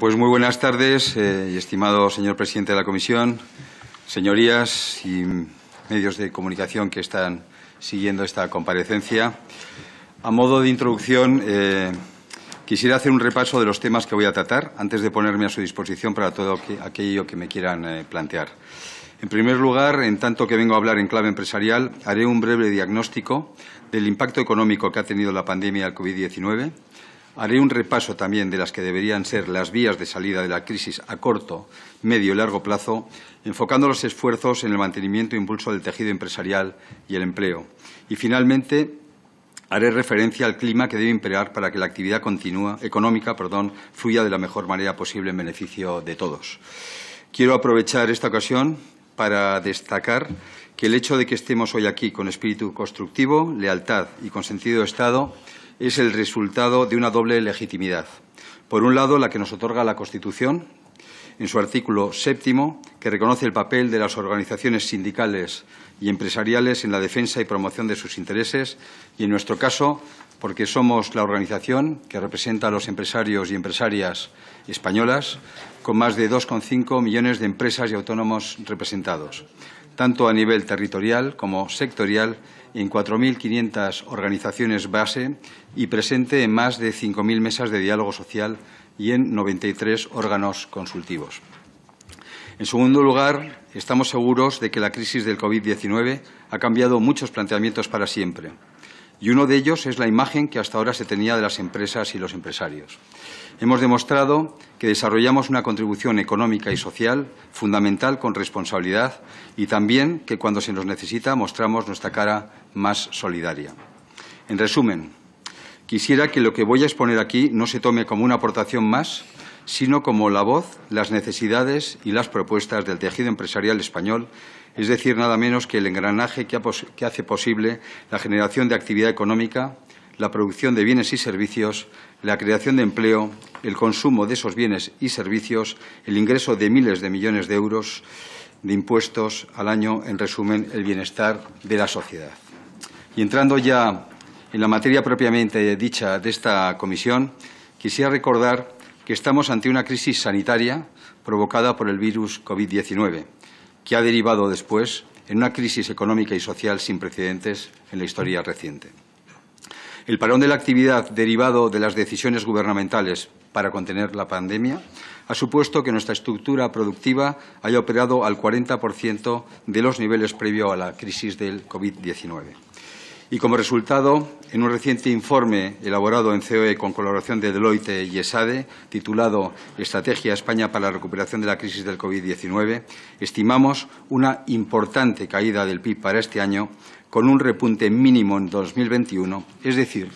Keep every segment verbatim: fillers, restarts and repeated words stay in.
Pues muy buenas tardes, eh, estimado señor presidente de la Comisión, señorías y medios de comunicación que están siguiendo esta comparecencia. A modo de introducción, eh, quisiera hacer un repaso de los temas que voy a tratar antes de ponerme a su disposición para todo aquello que me quieran eh, plantear. En primer lugar, en tanto que vengo a hablar en clave empresarial, haré un breve diagnóstico del impacto económico que ha tenido la pandemia del COVID diecinueve. Haré un repaso también de las que deberían ser las vías de salida de la crisis a corto, medio y largo plazo, enfocando los esfuerzos en el mantenimiento e impulso del tejido empresarial y el empleo. Y, finalmente, haré referencia al clima que debe imperar para que la actividad continúa, económica perdón, fluya de la mejor manera posible en beneficio de todos. Quiero aprovechar esta ocasión para destacar que el hecho de que estemos hoy aquí con espíritu constructivo, lealtad y con sentido de Estado es el resultado de una doble legitimidad. Por un lado, la que nos otorga la Constitución, en su artículo séptimo, que reconoce el papel de las organizaciones sindicales y empresariales en la defensa y promoción de sus intereses, y en nuestro caso, porque somos la organización que representa a los empresarios y empresarias españolas, con más de dos coma cinco millones de empresas y autónomos representados, tanto a nivel territorial como sectorial, en cuatro mil quinientas organizaciones base y presente en más de cinco mil mesas de diálogo social y en noventa y tres órganos consultivos. En segundo lugar, estamos seguros de que la crisis del COVID diecinueve ha cambiado muchos planteamientos para siempre, y uno de ellos es la imagen que hasta ahora se tenía de las empresas y los empresarios. Hemos demostrado que desarrollamos una contribución económica y social fundamental con responsabilidad y también que cuando se nos necesita mostramos nuestra cara más solidaria. En resumen, quisiera que lo que voy a exponer aquí no se tome como una aportación más, sino como la voz, las necesidades y las propuestas del tejido empresarial español, es decir, nada menos que el engranaje que hace posible la generación de actividad económica, la producción de bienes y servicios, la creación de empleo, el consumo de esos bienes y servicios, el ingreso de miles de millones de euros de impuestos al año, en resumen, el bienestar de la sociedad. Y entrando ya en la materia propiamente dicha de esta comisión, quisiera recordar que estamos ante una crisis sanitaria provocada por el virus COVID diecinueve, que ha derivado después en una crisis económica y social sin precedentes en la historia reciente. El parón de la actividad derivado de las decisiones gubernamentales para contener la pandemia ha supuesto que nuestra estructura productiva haya operado al cuarenta por ciento de los niveles previos a la crisis del COVID diecinueve. Y como resultado, en un reciente informe elaborado en C O E con colaboración de Deloitte y ESADE, titulado Estrategia España para la recuperación de la crisis del COVID diecinueve, estimamos una importante caída del P I B para este año, con un repunte mínimo en dos mil veintiuno, es decir,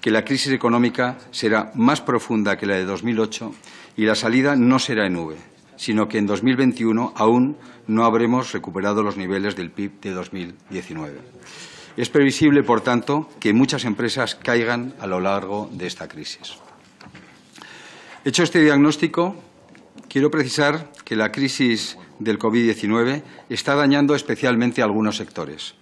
que la crisis económica será más profunda que la de dos mil ocho y la salida no será en V, sino que en dos mil veintiuno aún no habremos recuperado los niveles del P I B de dos mil diecinueve. Es previsible, por tanto, que muchas empresas caigan a lo largo de esta crisis. Hecho este diagnóstico, quiero precisar que la crisis del COVID diecinueve está dañando especialmente a algunos sectores.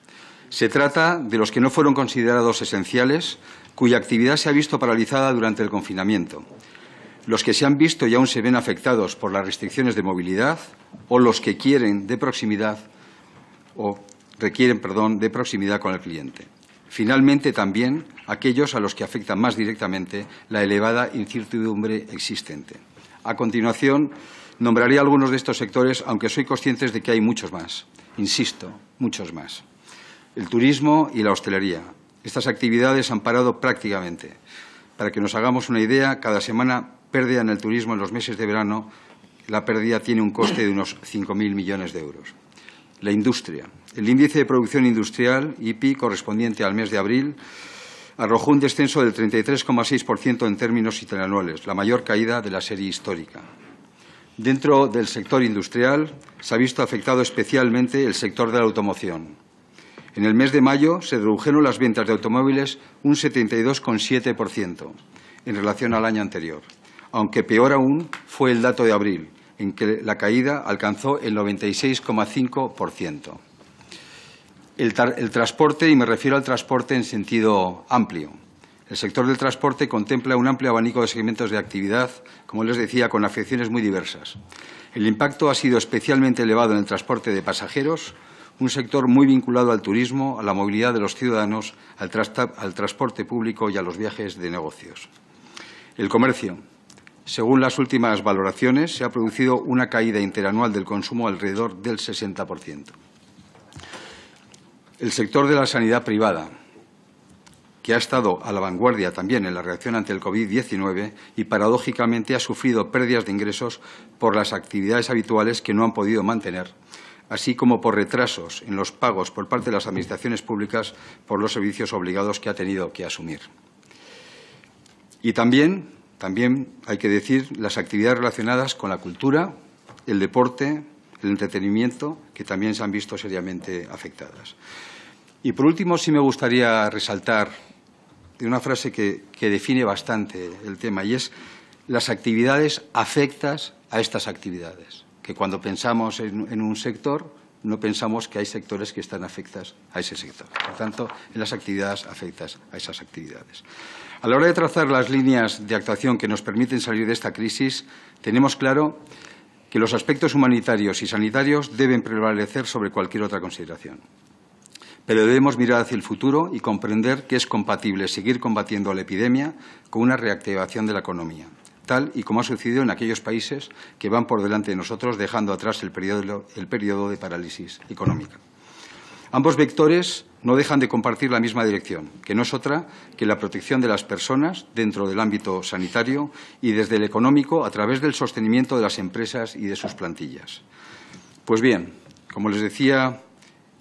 Se trata de los que no fueron considerados esenciales, cuya actividad se ha visto paralizada durante el confinamiento, los que se han visto y aún se ven afectados por las restricciones de movilidad o los que quieren de proximidad o requieren, perdón, de proximidad con el cliente. Finalmente, también aquellos a los que afecta más directamente la elevada incertidumbre existente. A continuación, nombraré algunos de estos sectores, aunque soy consciente de que hay muchos más. Insisto, muchos más. El turismo y la hostelería. Estas actividades han parado prácticamente. Para que nos hagamos una idea, cada semana pérdida en el turismo en los meses de verano, la pérdida tiene un coste de unos cinco mil millones de euros. La industria. El índice de producción industrial, I P I, correspondiente al mes de abril, arrojó un descenso del treinta y tres coma seis por ciento en términos interanuales, la mayor caída de la serie histórica. Dentro del sector industrial se ha visto afectado especialmente el sector de la automoción. En el mes de mayo se redujeron las ventas de automóviles un setenta y dos coma siete por ciento en relación al año anterior, aunque peor aún fue el dato de abril, en que la caída alcanzó el noventa y seis coma cinco por ciento. El, el transporte, y me refiero al transporte en sentido amplio. El sector del transporte contempla un amplio abanico de segmentos de actividad, como les decía, con afecciones muy diversas. El impacto ha sido especialmente elevado en el transporte de pasajeros, un sector muy vinculado al turismo, a la movilidad de los ciudadanos, al, tra- al transporte público y a los viajes de negocios. El comercio. Según las últimas valoraciones, se ha producido una caída interanual del consumo alrededor del sesenta por ciento. El sector de la sanidad privada, que ha estado a la vanguardia también en la reacción ante el COVID diecinueve y, paradójicamente, ha sufrido pérdidas de ingresos por las actividades habituales que no han podido mantener, así como por retrasos en los pagos por parte de las administraciones públicas por los servicios obligados que ha tenido que asumir. Y también, también hay que decir las actividades relacionadas con la cultura, el deporte, el entretenimiento, que también se han visto seriamente afectadas. Y, por último, sí me gustaría resaltar una frase que, que define bastante el tema, y es las actividades afectas a estas actividades, que cuando pensamos en, en un sector no pensamos que hay sectores que están afectas a ese sector. Por tanto, en las actividades afectas a esas actividades. A la hora de trazar las líneas de actuación que nos permiten salir de esta crisis, tenemos claro que los aspectos humanitarios y sanitarios deben prevalecer sobre cualquier otra consideración. Pero debemos mirar hacia el futuro y comprender que es compatible seguir combatiendo la epidemia con una reactivación de la economía, tal y como ha sucedido en aquellos países que van por delante de nosotros, dejando atrás el periodo, el periodo de parálisis económica. Ambos vectores no dejan de compartir la misma dirección, que no es otra que la protección de las personas dentro del ámbito sanitario y desde el económico a través del sostenimiento de las empresas y de sus plantillas. Pues bien, como les decía,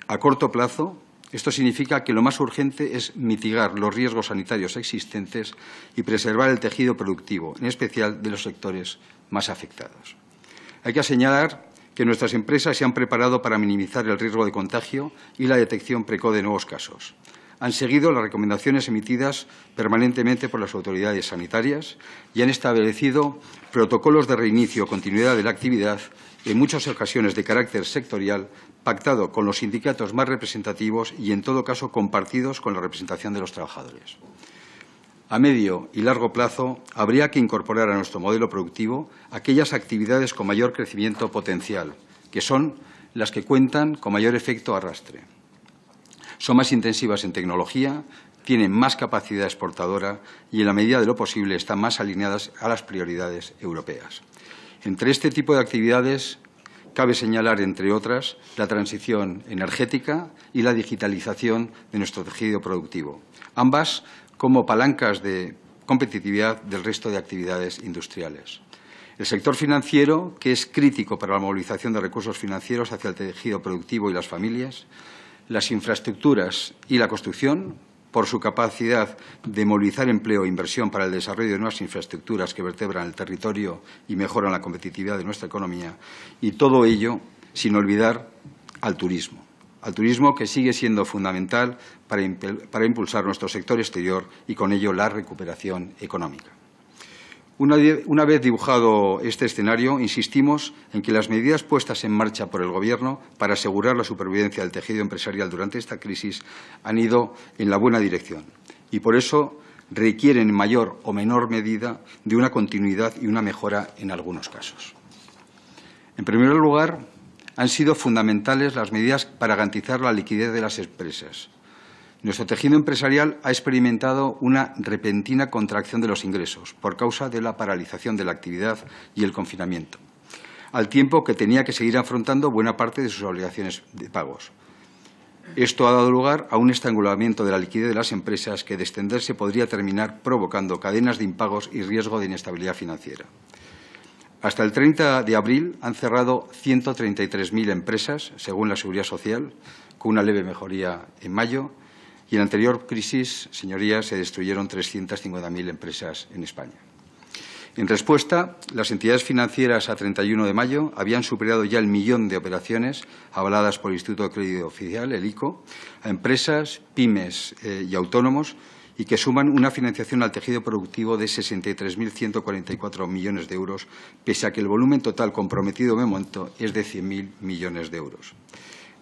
a corto plazo, esto significa que lo más urgente es mitigar los riesgos sanitarios existentes y preservar el tejido productivo, en especial de los sectores más afectados. Hay que señalar que nuestras empresas se han preparado para minimizar el riesgo de contagio y la detección precoz de nuevos casos. Han seguido las recomendaciones emitidas permanentemente por las autoridades sanitarias y han establecido protocolos de reinicio o continuidad de la actividad, en muchas ocasiones de carácter sectorial, pactado con los sindicatos más representativos y, en todo caso, compartidos con la representación de los trabajadores. A medio y largo plazo, habría que incorporar a nuestro modelo productivo aquellas actividades con mayor crecimiento potencial, que son las que cuentan con mayor efecto arrastre. Son más intensivas en tecnología, tienen más capacidad exportadora y, en la medida de lo posible, están más alineadas a las prioridades europeas. Entre este tipo de actividades cabe señalar, entre otras, la transición energética y la digitalización de nuestro tejido productivo, ambas como palancas de competitividad del resto de actividades industriales. El sector financiero, que es crítico para la movilización de recursos financieros hacia el tejido productivo y las familias, las infraestructuras y la construcción, por su capacidad de movilizar empleo e inversión para el desarrollo de nuevas infraestructuras que vertebran el territorio y mejoran la competitividad de nuestra economía, y todo ello sin olvidar al turismo, al turismo que sigue siendo fundamental para, para impulsar nuestro sector exterior y con ello la recuperación económica. Una, una vez dibujado este escenario, insistimos en que las medidas puestas en marcha por el Gobierno para asegurar la supervivencia del tejido empresarial durante esta crisis han ido en la buena dirección y, por eso, requieren en mayor o menor medida de una continuidad y una mejora en algunos casos. En primer lugar, han sido fundamentales las medidas para garantizar la liquidez de las empresas. Nuestro tejido empresarial ha experimentado una repentina contracción de los ingresos por causa de la paralización de la actividad y el confinamiento, al tiempo que tenía que seguir afrontando buena parte de sus obligaciones de pagos. Esto ha dado lugar a un estrangulamiento de la liquidez de las empresas que, de extenderse, podría terminar provocando cadenas de impagos y riesgo de inestabilidad financiera. Hasta el treinta de abril han cerrado ciento treinta y tres mil empresas, según la Seguridad Social, con una leve mejoría en mayo. Y en la anterior crisis, señorías, se destruyeron trescientas cincuenta mil empresas en España. En respuesta, las entidades financieras a treinta y uno de mayo habían superado ya el millón de operaciones avaladas por el Instituto de Crédito Oficial, el I C O, a empresas, pymes eh, y autónomos, y que suman una financiación al tejido productivo de sesenta y tres mil ciento cuarenta y cuatro millones de euros, pese a que el volumen total comprometido de momento es de cien mil millones de euros.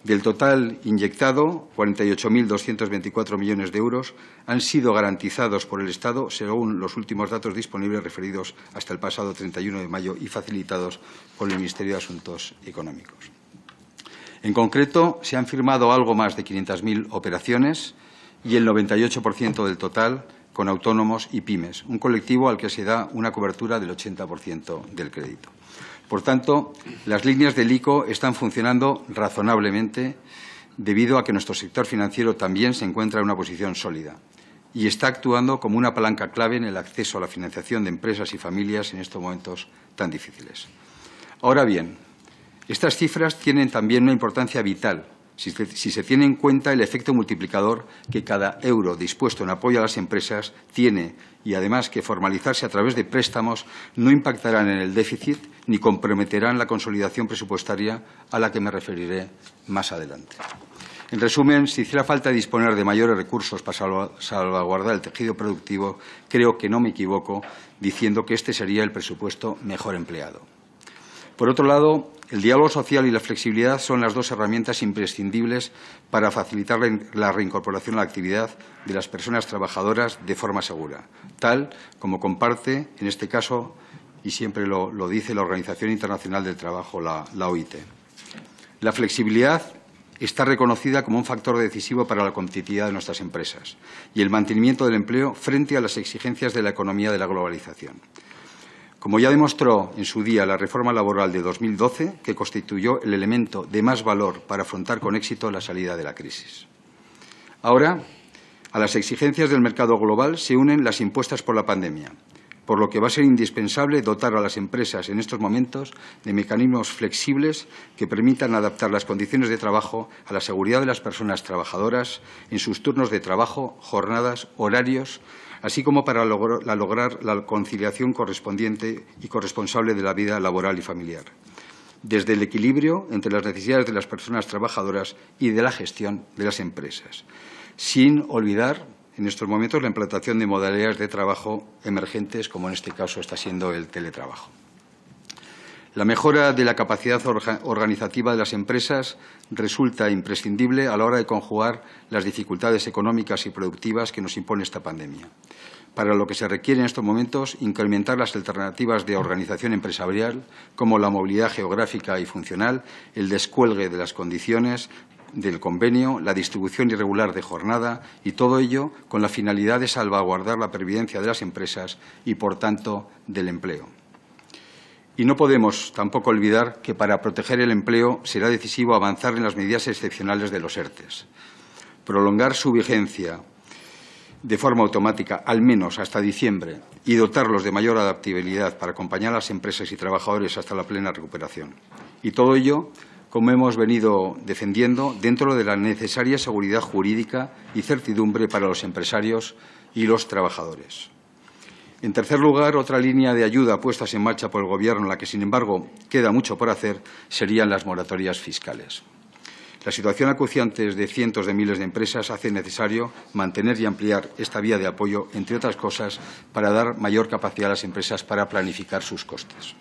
Del total inyectado, cuarenta y ocho mil doscientos veinticuatro millones de euros han sido garantizados por el Estado según los últimos datos disponibles referidos hasta el pasado treinta y uno de mayo y facilitados por el Ministerio de Asuntos Económicos. En concreto, se han firmado algo más de quinientas mil operaciones y el noventa y ocho por ciento del total con autónomos y pymes, un colectivo al que se da una cobertura del ochenta por ciento del crédito. Por tanto, las líneas del I C O están funcionando razonablemente debido a que nuestro sector financiero también se encuentra en una posición sólida y está actuando como una palanca clave en el acceso a la financiación de empresas y familias en estos momentos tan difíciles. Ahora bien, estas cifras tienen también una importancia vital si se tiene en cuenta el efecto multiplicador que cada euro dispuesto en apoyo a las empresas tiene y, además, que formalizarse a través de préstamos no impactarán en el déficit ni comprometerán la consolidación presupuestaria a la que me referiré más adelante. En resumen, si hiciera falta disponer de mayores recursos para salvaguardar el tejido productivo, creo que no me equivoco diciendo que este sería el presupuesto mejor empleado. Por otro lado, el diálogo social y la flexibilidad son las dos herramientas imprescindibles para facilitar la reincorporación a la actividad de las personas trabajadoras de forma segura, tal como comparte, en este caso, y siempre lo, lo dice la Organización Internacional del Trabajo, la, la O I T. La flexibilidad está reconocida como un factor decisivo para la competitividad de nuestras empresas y el mantenimiento del empleo frente a las exigencias de la economía de la globalización. Como ya demostró en su día la reforma laboral de dos mil doce, que constituyó el elemento de más valor para afrontar con éxito la salida de la crisis. Ahora, a las exigencias del mercado global se unen las impuestas por la pandemia, por lo que va a ser indispensable dotar a las empresas en estos momentos de mecanismos flexibles que permitan adaptar las condiciones de trabajo a la seguridad de las personas trabajadoras en sus turnos de trabajo, jornadas, horarios, así como para lograr la conciliación correspondiente y corresponsable de la vida laboral y familiar, desde el equilibrio entre las necesidades de las personas trabajadoras y de la gestión de las empresas, sin olvidar en estos momentos la implantación de modalidades de trabajo emergentes, como en este caso está siendo el teletrabajo. La mejora de la capacidad organizativa de las empresas resulta imprescindible a la hora de conjugar las dificultades económicas y productivas que nos impone esta pandemia, para lo que se requiere en estos momentos incrementar las alternativas de organización empresarial, como la movilidad geográfica y funcional, el descuelgue de las condiciones del convenio, la distribución irregular de jornada y todo ello con la finalidad de salvaguardar la pervivencia de las empresas y, por tanto, del empleo. Y no podemos tampoco olvidar que para proteger el empleo será decisivo avanzar en las medidas excepcionales de los E R Tes. Prolongar su vigencia de forma automática, al menos hasta diciembre, y dotarlos de mayor adaptabilidad para acompañar a las empresas y trabajadores hasta la plena recuperación. Y todo ello, como hemos venido defendiendo, dentro de la necesaria seguridad jurídica y certidumbre para los empresarios y los trabajadores. En tercer lugar, otra línea de ayuda puestas en marcha por el Gobierno, en la que, sin embargo, queda mucho por hacer, serían las moratorias fiscales. La situación acuciante de cientos de miles de empresas hace necesario mantener y ampliar esta vía de apoyo, entre otras cosas, para dar mayor capacidad a las empresas para planificar sus costes.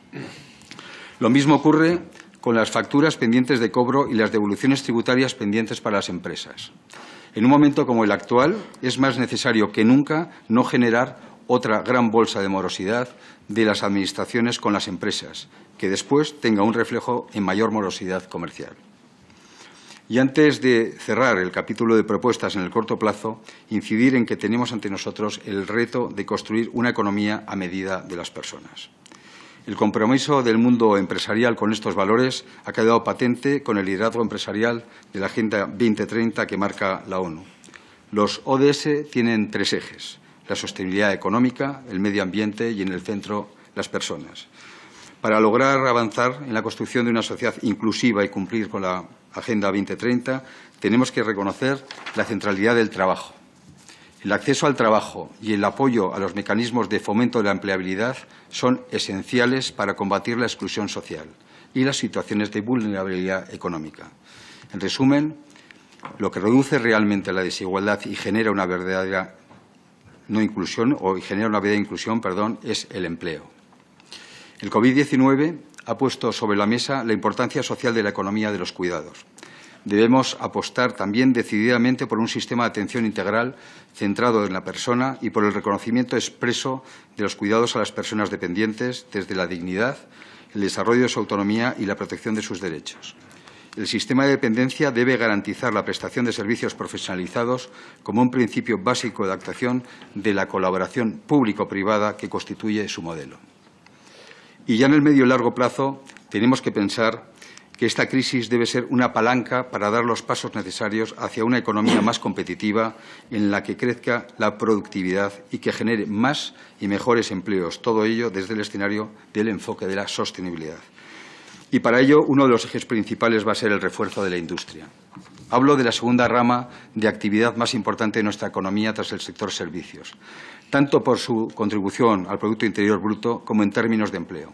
Lo mismo ocurre con las facturas pendientes de cobro y las devoluciones tributarias pendientes para las empresas. En un momento como el actual, es más necesario que nunca no generar otra gran bolsa de morosidad de las administraciones con las empresas, que después tenga un reflejo en mayor morosidad comercial. Y antes de cerrar el capítulo de propuestas en el corto plazo, incidir en que tenemos ante nosotros el reto de construir una economía a medida de las personas. El compromiso del mundo empresarial con estos valores ha quedado patente con el liderazgo empresarial de la Agenda dos mil treinta que marca la ONU. Los O D S tienen tres ejes: la sostenibilidad económica, el medio ambiente y, en el centro, las personas. Para lograr avanzar en la construcción de una sociedad inclusiva y cumplir con la Agenda dos mil treinta, tenemos que reconocer la centralidad del trabajo. El acceso al trabajo y el apoyo a los mecanismos de fomento de la empleabilidad son esenciales para combatir la exclusión social y las situaciones de vulnerabilidad económica. En resumen, lo que reduce realmente la desigualdad y genera una verdadera no inclusión o genera una vida de inclusión, perdón, es el empleo. El COVID diecinueve ha puesto sobre la mesa la importancia social de la economía de los cuidados, Debemos apostar también decididamente por un sistema de atención integral centrado en la persona y por el reconocimiento expreso de los cuidados a las personas dependientes desde la dignidad, el desarrollo de su autonomía y la protección de sus derechos. El sistema de dependencia debe garantizar la prestación de servicios profesionalizados como un principio básico de actuación de la colaboración público-privada que constituye su modelo. Y ya en el medio y largo plazo tenemos que pensar que esta crisis debe ser una palanca para dar los pasos necesarios hacia una economía más competitiva en la que crezca la productividad y que genere más y mejores empleos, todo ello desde el escenario del enfoque de la sostenibilidad. Y para ello, uno de los ejes principales va a ser el refuerzo de la industria. Hablo de la segunda rama de actividad más importante de nuestra economía tras el sector servicios, tanto por su contribución al Producto Interior Bruto como en términos de empleo.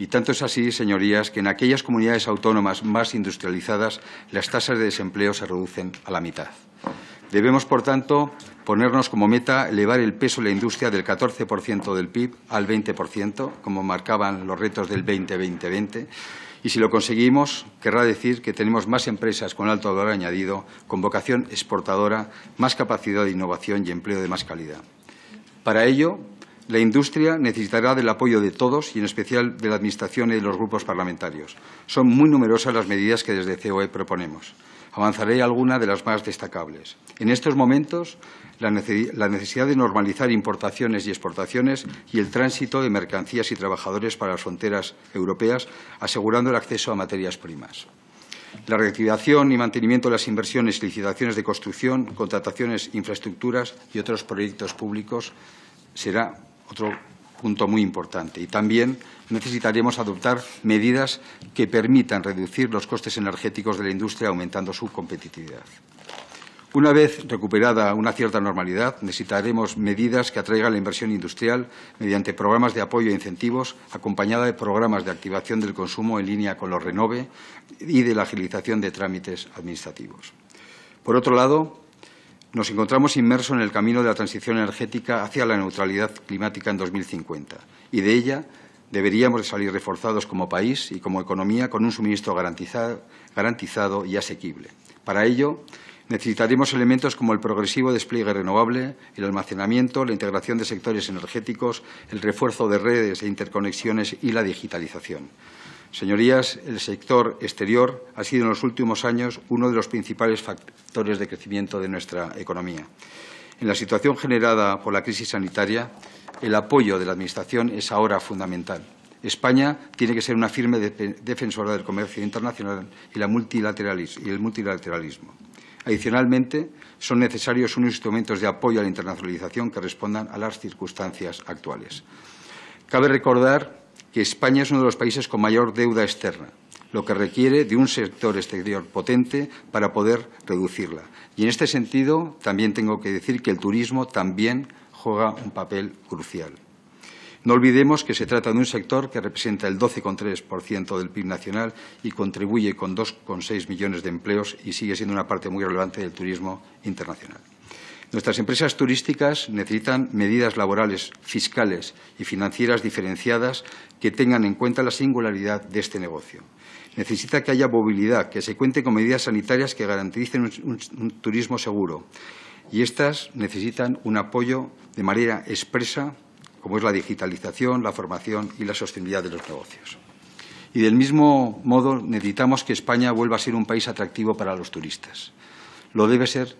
Y tanto es así, señorías, que en aquellas comunidades autónomas más industrializadas las tasas de desempleo se reducen a la mitad. Debemos, por tanto, ponernos como meta elevar el peso de la industria del catorce por ciento del P I B al veinte por ciento, como marcaban los retos del veinte veinte veinte, y si lo conseguimos, querrá decir que tenemos más empresas con alto valor añadido, con vocación exportadora, más capacidad de innovación y empleo de más calidad. Para ello, la industria necesitará del apoyo de todos y en especial de la Administración y de los grupos parlamentarios. Son muy numerosas las medidas que desde C O E proponemos. Avanzaré alguna de las más destacables. En estos momentos, la necesidad de normalizar importaciones y exportaciones y el tránsito de mercancías y trabajadores para las fronteras europeas, asegurando el acceso a materias primas. La reactivación y mantenimiento de las inversiones y licitaciones de construcción, contrataciones, infraestructuras y otros proyectos públicos será otro punto muy importante. Y también necesitaremos adoptar medidas que permitan reducir los costes energéticos de la industria aumentando su competitividad. Una vez recuperada una cierta normalidad, necesitaremos medidas que atraigan la inversión industrial mediante programas de apoyo e incentivos, acompañada de programas de activación del consumo en línea con los Renove y de la agilización de trámites administrativos. Por otro lado, nos encontramos inmersos en el camino de la transición energética hacia la neutralidad climática en dos mil cincuenta y de ella deberíamos salir reforzados como país y como economía con un suministro garantizado, garantizado y asequible. Para ello, necesitaremos elementos como el progresivo despliegue renovable, el almacenamiento, la integración de sectores energéticos, el refuerzo de redes e interconexiones y la digitalización. Señorías, el sector exterior ha sido en los últimos años uno de los principales factores de crecimiento de nuestra economía. En la situación generada por la crisis sanitaria, el apoyo de la Administración es ahora fundamental. España tiene que ser una firme defensora del comercio internacional y la multilateralismo, y el multilateralismo. Adicionalmente, son necesarios unos instrumentos de apoyo a la internacionalización que respondan a las circunstancias actuales. Cabe recordar que España es uno de los países con mayor deuda externa, lo que requiere de un sector exterior potente para poder reducirla. Y en este sentido, también tengo que decir que el turismo también juega un papel crucial. No olvidemos que se trata de un sector que representa el doce coma tres por ciento del P I B nacional y contribuye con dos coma seis millones de empleos y sigue siendo una parte muy relevante del turismo internacional. Nuestras empresas turísticas necesitan medidas laborales, fiscales y financieras diferenciadas que tengan en cuenta la singularidad de este negocio. Necesita que haya movilidad, que se cuente con medidas sanitarias que garanticen un, un, un turismo seguro. Y estas necesitan un apoyo de manera expresa, como es la digitalización, la formación y la sostenibilidad de los negocios. Y del mismo modo necesitamos que España vuelva a ser un país atractivo para los turistas. Lo debe ser.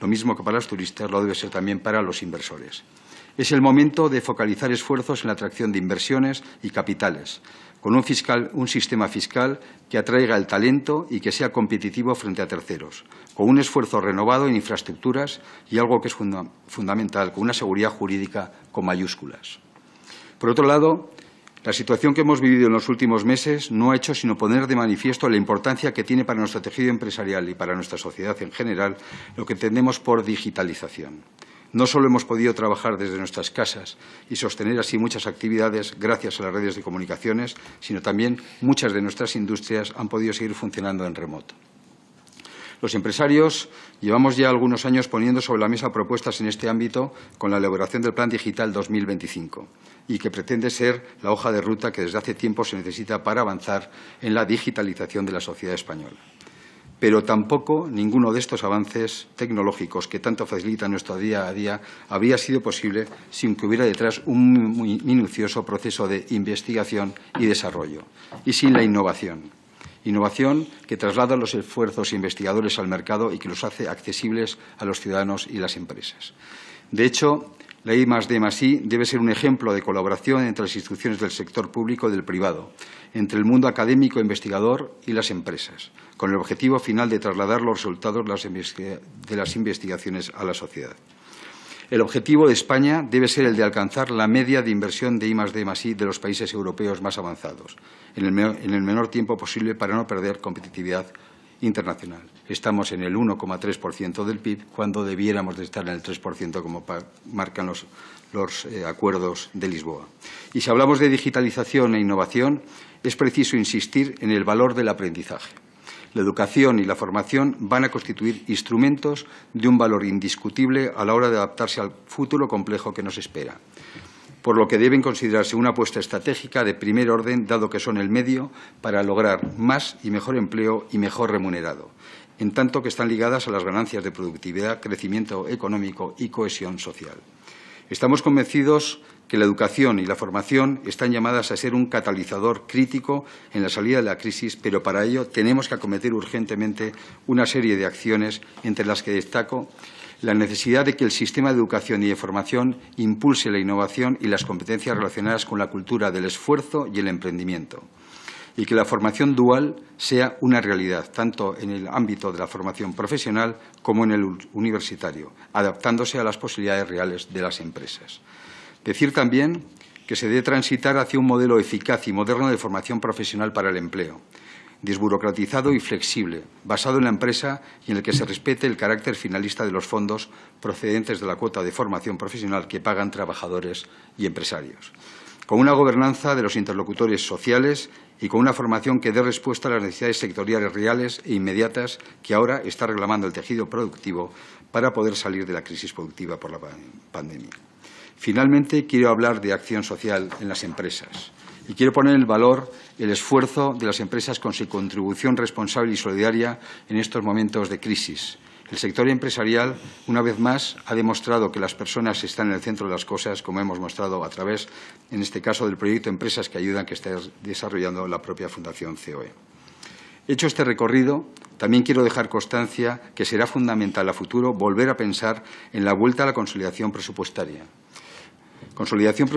Lo mismo que para los turistas, lo debe ser también para los inversores. Es el momento de focalizar esfuerzos en la atracción de inversiones y capitales, con un, fiscal, un sistema fiscal que atraiga el talento y que sea competitivo frente a terceros, con un esfuerzo renovado en infraestructuras y algo que es funda, fundamental, con una seguridad jurídica con mayúsculas. Por otro lado, la situación que hemos vivido en los últimos meses no ha hecho sino poner de manifiesto la importancia que tiene para nuestro tejido empresarial y para nuestra sociedad en general lo que entendemos por digitalización. No solo hemos podido trabajar desde nuestras casas y sostener así muchas actividades gracias a las redes de comunicaciones, sino también muchas de nuestras industrias han podido seguir funcionando en remoto. Los empresarios llevamos ya algunos años poniendo sobre la mesa propuestas en este ámbito con la elaboración del Plan Digital dos mil veinticinco y que pretende ser la hoja de ruta que desde hace tiempo se necesita para avanzar en la digitalización de la sociedad española. pero tampoco ninguno de estos avances tecnológicos que tanto facilitan nuestro día a día habría sido posible sin que hubiera detrás un muy minucioso proceso de investigación y desarrollo, y sin la innovación. Innovación que traslada los esfuerzos investigadores al mercado y que los hace accesibles a los ciudadanos y las empresas. De hecho, la I más D más i debe ser un ejemplo de colaboración entre las instituciones del sector público y del privado, entre el mundo académico investigador y las empresas, con el objetivo final de trasladar los resultados de las investigaciones a la sociedad. El objetivo de España debe ser el de alcanzar la media de inversión de I más D más i de los países europeos más avanzados, en el menor tiempo posible para no perder competitividad internacional. Estamos en el uno coma tres por ciento del P I B cuando debiéramos de estar en el tres por ciento como marcan los, los eh, acuerdos de Lisboa. Y si hablamos de digitalización e innovación, es preciso insistir en el valor del aprendizaje. La educación y la formación van a constituir instrumentos de un valor indiscutible a la hora de adaptarse al futuro complejo que nos espera, por lo que deben considerarse una apuesta estratégica de primer orden, dado que son el medio para lograr más y mejor empleo y mejor remunerado, en tanto que están ligadas a las ganancias de productividad, crecimiento económico y cohesión social. Estamos convencidos que la educación y la formación están llamadas a ser un catalizador crítico en la salida de la crisis, pero para ello tenemos que acometer urgentemente una serie de acciones, entre las que destaco la necesidad de que el sistema de educación y de formación impulse la innovación y las competencias relacionadas con la cultura del esfuerzo y el emprendimiento, y que la formación dual sea una realidad, tanto en el ámbito de la formación profesional como en el universitario, adaptándose a las posibilidades reales de las empresas. Decir también que se debe transitar hacia un modelo eficaz y moderno de formación profesional para el empleo, desburocratizado y flexible, basado en la empresa y en el que se respete el carácter finalista de los fondos procedentes de la cuota de formación profesional que pagan trabajadores y empresarios, con una gobernanza de los interlocutores sociales y con una formación que dé respuesta a las necesidades sectoriales reales e inmediatas que ahora está reclamando el tejido productivo para poder salir de la crisis productiva por la pandemia. Finalmente, quiero hablar de acción social en las empresas. Y quiero poner en valor el esfuerzo de las empresas con su contribución responsable y solidaria en estos momentos de crisis. El sector empresarial, una vez más, ha demostrado que las personas están en el centro de las cosas, como hemos mostrado a través, en este caso, del proyecto Empresas que Ayudan, que está desarrollando la propia Fundación C O E. Hecho este recorrido, también quiero dejar constancia que será fundamental a futuro volver a pensar en la vuelta a la consolidación presupuestaria. Consolidación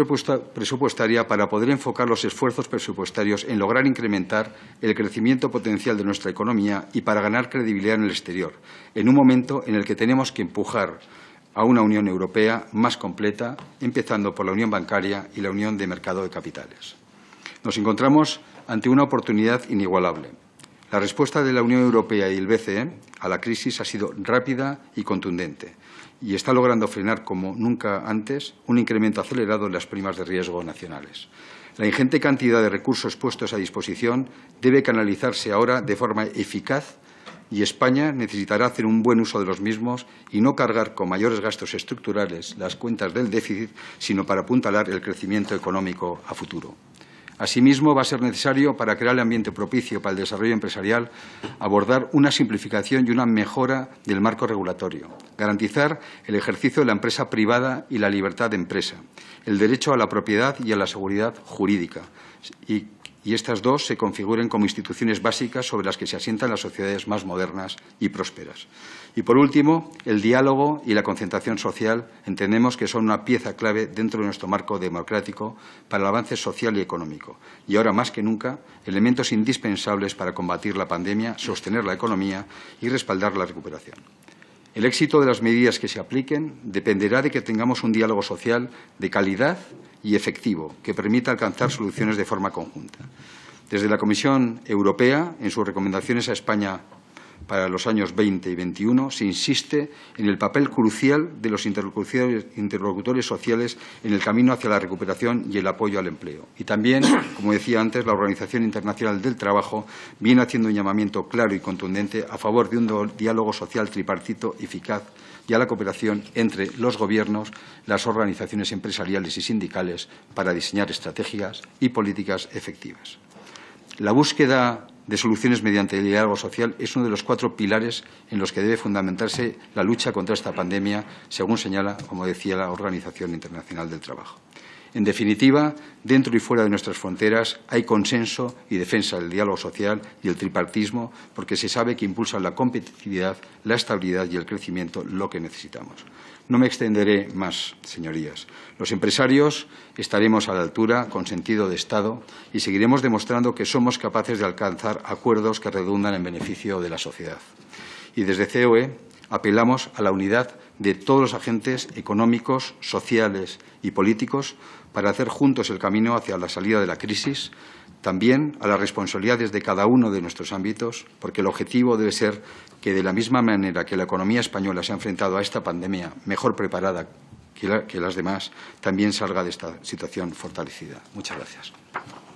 presupuestaria para poder enfocar los esfuerzos presupuestarios en lograr incrementar el crecimiento potencial de nuestra economía y para ganar credibilidad en el exterior, en un momento en el que tenemos que empujar a una Unión Europea más completa, empezando por la Unión Bancaria y la Unión de Mercado de Capitales. Nos encontramos ante una oportunidad inigualable. La respuesta de la Unión Europea y el B C E a la crisis ha sido rápida y contundente, y está logrando frenar como nunca antes un incremento acelerado en las primas de riesgo nacionales. La ingente cantidad de recursos puestos a disposición debe canalizarse ahora de forma eficaz y España necesitará hacer un buen uso de los mismos y no cargar con mayores gastos estructurales las cuentas del déficit, sino para apuntalar el crecimiento económico a futuro. Asimismo, va a ser necesario, para crear el ambiente propicio para el desarrollo empresarial, abordar una simplificación y una mejora del marco regulatorio, garantizar el ejercicio de la empresa privada y la libertad de empresa, el derecho a la propiedad y a la seguridad jurídica, y, y estas dos se configuren como instituciones básicas sobre las que se asientan las sociedades más modernas y prósperas. Y, por último, el diálogo y la concertación social entendemos que son una pieza clave dentro de nuestro marco democrático para el avance social y económico. Y ahora más que nunca, elementos indispensables para combatir la pandemia, sostener la economía y respaldar la recuperación. El éxito de las medidas que se apliquen dependerá de que tengamos un diálogo social de calidad y efectivo que permita alcanzar soluciones de forma conjunta. Desde la Comisión Europea, en sus recomendaciones a España para los años veinte y veintiuno, se insiste en el papel crucial de los interlocutores sociales en el camino hacia la recuperación y el apoyo al empleo. Y también, como decía antes, la Organización Internacional del Trabajo viene haciendo un llamamiento claro y contundente a favor de un diálogo social tripartito eficaz y a la cooperación entre los gobiernos, las organizaciones empresariales y sindicales para diseñar estrategias y políticas efectivas. La búsqueda de soluciones mediante el diálogo social es uno de los cuatro pilares en los que debe fundamentarse la lucha contra esta pandemia, según señala, como decía, la Organización Internacional del Trabajo. En definitiva, dentro y fuera de nuestras fronteras hay consenso y defensa del diálogo social y el tripartismo, porque se sabe que impulsan la competitividad, la estabilidad y el crecimiento, lo que necesitamos. No me extenderé más, señorías. Los empresarios estaremos a la altura, con sentido de Estado, y seguiremos demostrando que somos capaces de alcanzar acuerdos que redundan en beneficio de la sociedad. Y desde C O E apelamos a la unidad de todos los agentes económicos, sociales y políticos para hacer juntos el camino hacia la salida de la crisis, también a las responsabilidades de cada uno de nuestros ámbitos, porque el objetivo debe ser que, de la misma manera que la economía española se ha enfrentado a esta pandemia mejor preparada que, la, que las demás, también salga de esta situación fortalecida. Muchas gracias.